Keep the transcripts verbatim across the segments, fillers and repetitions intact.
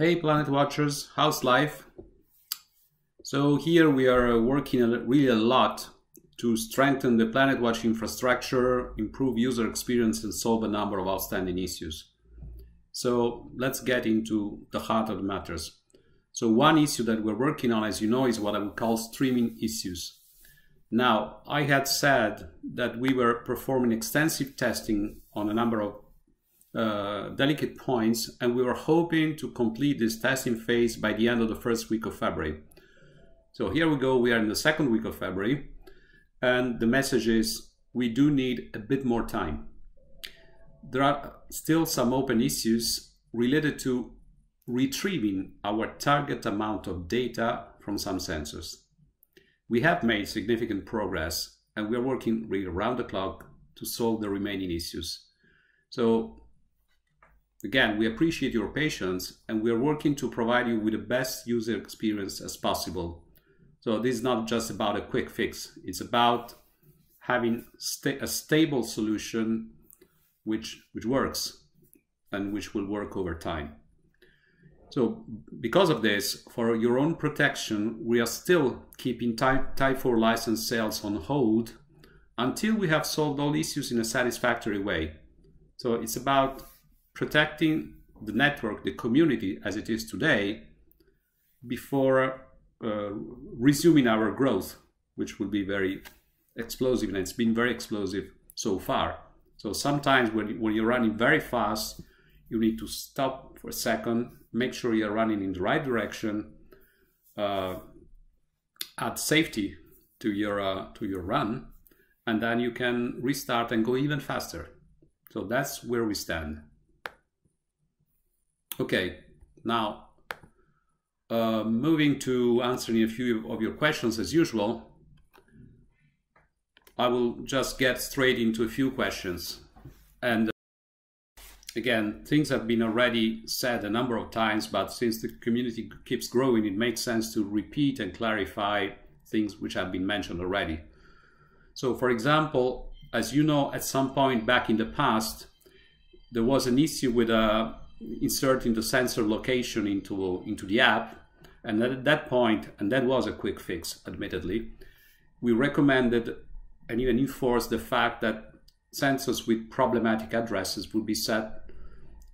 Hey Planet Watchers, how's life? So here we are working really a lot to strengthen the Planet Watch infrastructure, improve user experience and solve a number of outstanding issues. So let's get into the heart of the matters. So one issue that we're working on, as you know, is what I would call streaming issues. Now, I had said that we were performing extensive testing on a number of Uh, delicate points, and we were hoping to complete this testing phase by the end of the first week of February. So here we go, we are in the second week of February, and the message is we do need a bit more time. There are still some open issues related to retrieving our target amount of data from some sensors. We have made significant progress, and we are working really around the clock to solve the remaining issues. So again, we appreciate your patience, and we are working to provide you with the best user experience as possible. So this is not just about a quick fix. It's about having sta- a stable solution which, which works and which will work over time. So because of this, for your own protection, we are still keeping type four license sales on hold until we have solved all issues in a satisfactory way. So it's about protecting the network, the community as it is today, before uh, resuming our growth, which will be very explosive, and it's been very explosive so far. So sometimes when, when you're running very fast, you need to stop for a second, make sure you're running in the right direction, uh, add safety to your, uh, to your run, and then you can restart and go even faster. So that's where we stand. Okay, now uh, moving to answering a few of your questions as usual, I will just get straight into a few questions. And uh, again, things have been already said a number of times, but since the community keeps growing, it makes sense to repeat and clarify things which have been mentioned already. So for example, as you know, at some point back in the past, there was an issue with a inserting the sensor location into into the app, and at that point, and that was a quick fix admittedly, we recommended and even enforced the fact that sensors with problematic addresses would be set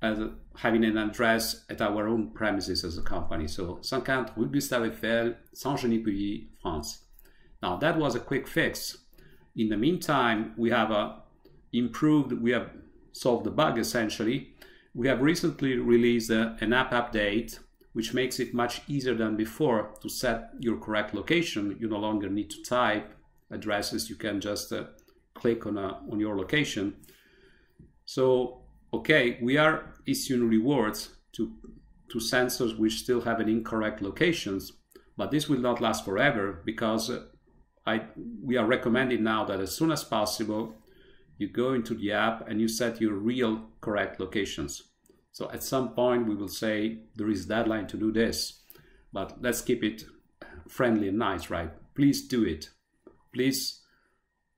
as having an address at our own premises as a company. So Saint-Quentin, Rue Gustave Eiffel, Saint-Génispuy, France. Now that was a quick fix. In the meantime, we have uh, improved, we have solved the bug essentially. We have recently released a, an app update, which makes it much easier than before to set your correct location. You no longer need to type addresses. You can just uh, click on, a, on your location. So, okay, we are issuing rewards to, to sensors which still have an incorrect locations, but this will not last forever, because I, we are recommending now that as soon as possible, you go into the app and you set your real correct locations. So at some point we will say there is a deadline to do this, but let's keep it friendly and nice, right? Please do it. Please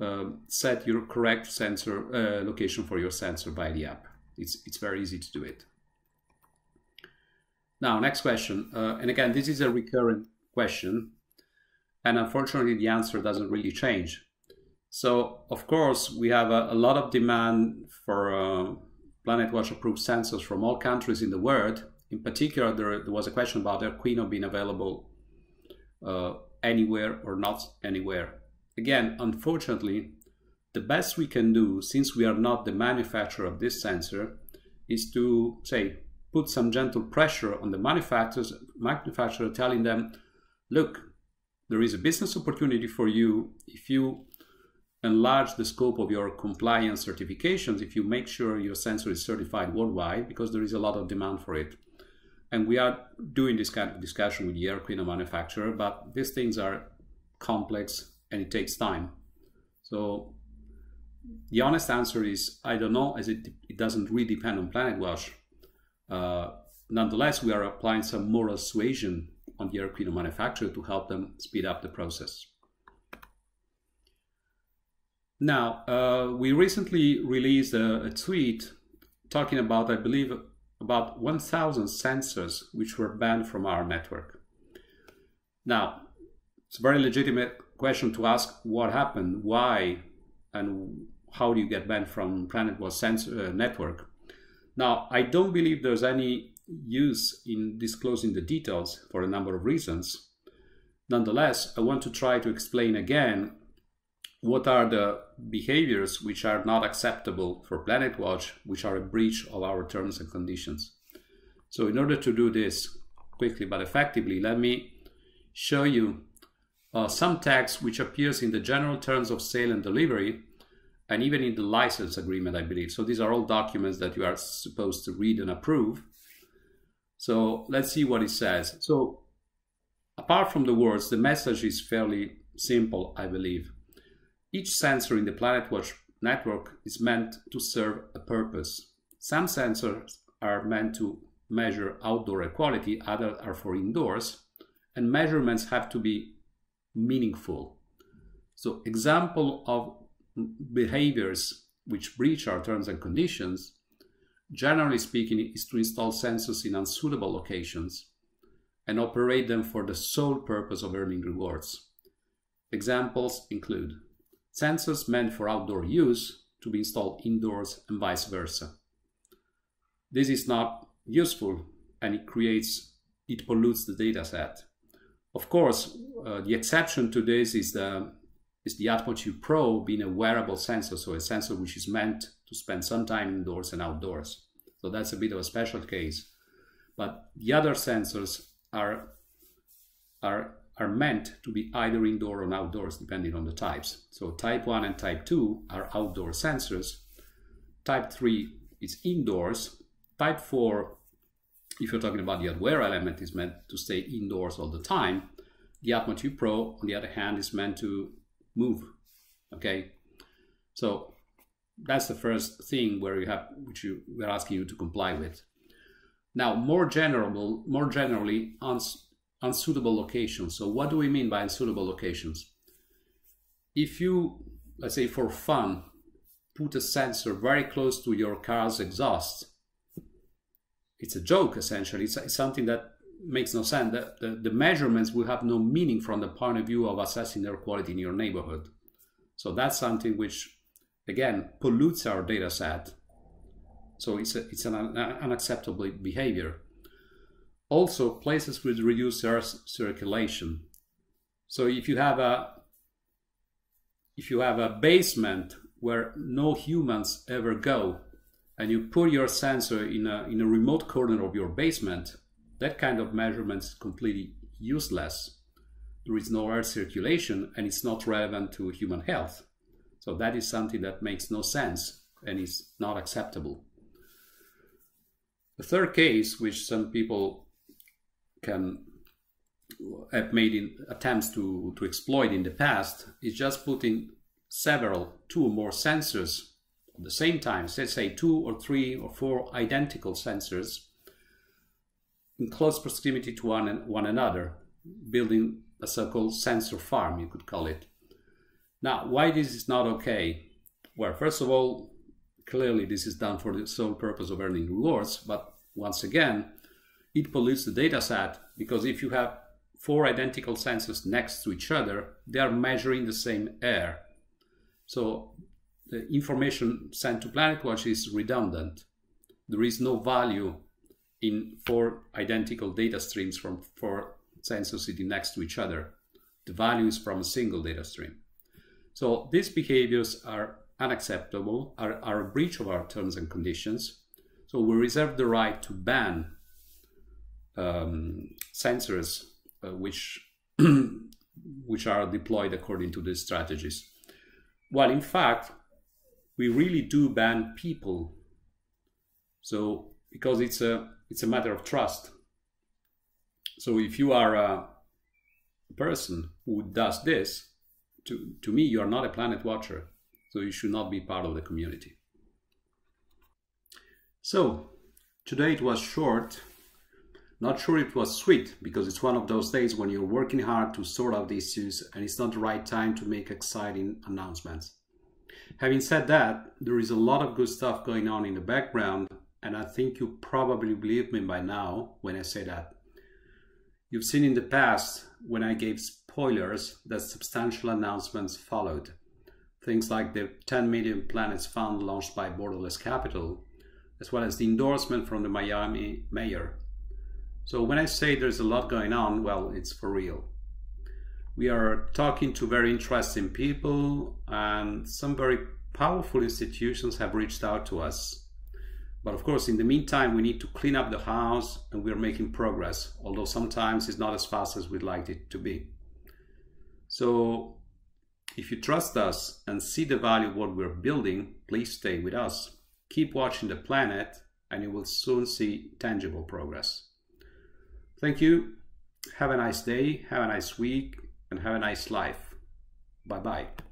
uh, set your correct sensor uh, location for your sensor by the app. It's, it's very easy to do it. Now, next question. Uh, and again, this is a recurrent question, and unfortunately the answer doesn't really change. So, of course, we have a, a lot of demand for uh, Planet Watch approved sensors from all countries in the world. In particular, there, there was a question about AirQino being available uh, anywhere or not anywhere. Again, unfortunately, the best we can do, since we are not the manufacturer of this sensor, is to, say, put some gentle pressure on the manufacturers, manufacturer telling them, look, there is a business opportunity for you if you enlarge the scope of your compliance certifications, if you make sure your sensor is certified worldwide, because there is a lot of demand for it. And we are doing this kind of discussion with the AirQino manufacturer, but these things are complex and it takes time. So the honest answer is, I don't know, as it, it doesn't really depend on Planet Watch. Uh, nonetheless, we are applying some moral suasion on the AirQino manufacturer to help them speed up the process. Now, uh, we recently released a, a tweet talking about, I believe, about one thousand sensors which were banned from our network. Now, it's a very legitimate question to ask what happened, why, and how do you get banned from Planet Watch sensor uh, network. Now, I don't believe there's any use in disclosing the details for a number of reasons. Nonetheless, I want to try to explain again what are the behaviors which are not acceptable for Planet Watch, which are a breach of our terms and conditions. So in order to do this quickly but effectively, let me show you uh, some tags which appears in the general terms of sale and delivery, and even in the license agreement, I believe. So these are all documents that you are supposed to read and approve. So let's see what it says. So apart from the words, the message is fairly simple, I believe. Each sensor in the Planet Watch network is meant to serve a purpose. Some sensors are meant to measure outdoor air quality, others are for indoors, and measurements have to be meaningful. So example of behaviors which breach our terms and conditions, generally speaking, is to install sensors in unsuitable locations and operate them for the sole purpose of earning rewards. Examples include sensors meant for outdoor use to be installed indoors and vice versa. This is not useful and it creates, it pollutes the data set. Of course, uh, the exception to this is the is the AtmoCube Pro being a wearable sensor, so a sensor which is meant to spend some time indoors and outdoors. So that's a bit of a special case. But the other sensors are, are, are meant to be either indoor or outdoors, depending on the types. So type one and type two are outdoor sensors. Type three is indoors. Type four, if you're talking about the hardware element, is meant to stay indoors all the time. The AtmoCube Pro, on the other hand, is meant to move. Okay, so that's the first thing where you have which you we're asking you to comply with. Now, more general, more generally, uns, unsuitable locations. So, what do we mean by unsuitable locations? If you, let's say, for fun, put a sensor very close to your car's exhaust, it's a joke essentially. It's, it's something that makes no sense. The, the, the measurements will have no meaning from the point of view of assessing air quality in your neighborhood. So that's something which, again, pollutes our data set. So it's, a, it's an, an unacceptable behavior. Also, places with reduced air circulation. So if you have a, if you have a basement where no humans ever go, and you put your sensor in a, in a remote corner of your basement, that kind of measurement is completely useless. There is no air circulation and it's not relevant to human health. So that is something that makes no sense and is not acceptable. The third case, which some people can have made in attempts to, to exploit in the past, is just putting several, two or more sensors at the same time, let's say two or three or four identical sensors, in close proximity to one, and one another, building a so-called sensor farm, you could call it. Now, why this is not okay? Well, first of all, clearly this is done for the sole purpose of earning rewards, but once again, it pollutes the data set, because if you have four identical sensors next to each other, they are measuring the same air. So the information sent to Planet Watch is redundant. There is no value in four identical data streams from four sensors sitting next to each other. The value is from a single data stream. So these behaviors are unacceptable, are, are a breach of our terms and conditions. So we reserve the right to ban um, sensors uh, which, which are deployed according to these strategies. While in fact, we really do ban people. So because it's a, it's a matter of trust. So if you are a person who does this, to, to me, you are not a Planet Watcher. So you should not be part of the community. So today it was short. Not sure it was sweet, because it's one of those days when you're working hard to sort out the issues and it's not the right time to make exciting announcements. Having said that, there is a lot of good stuff going on in the background, and I think you probably believe me by now when I say that. You've seen in the past, when I gave spoilers, that substantial announcements followed. Things like the ten million Planets Fund launched by Borderless Capital, as well as the endorsement from the Miami mayor. So when I say there's a lot going on, well, it's for real. We are talking to very interesting people, and some very powerful institutions have reached out to us. But of course, in the meantime, we need to clean up the house, and we are making progress, although sometimes it's not as fast as we'd like it to be. So if you trust us and see the value of what we're building, please stay with us. Keep watching the planet, and you will soon see tangible progress. Thank you. Have a nice day, have a nice week, and have a nice life. Bye-bye.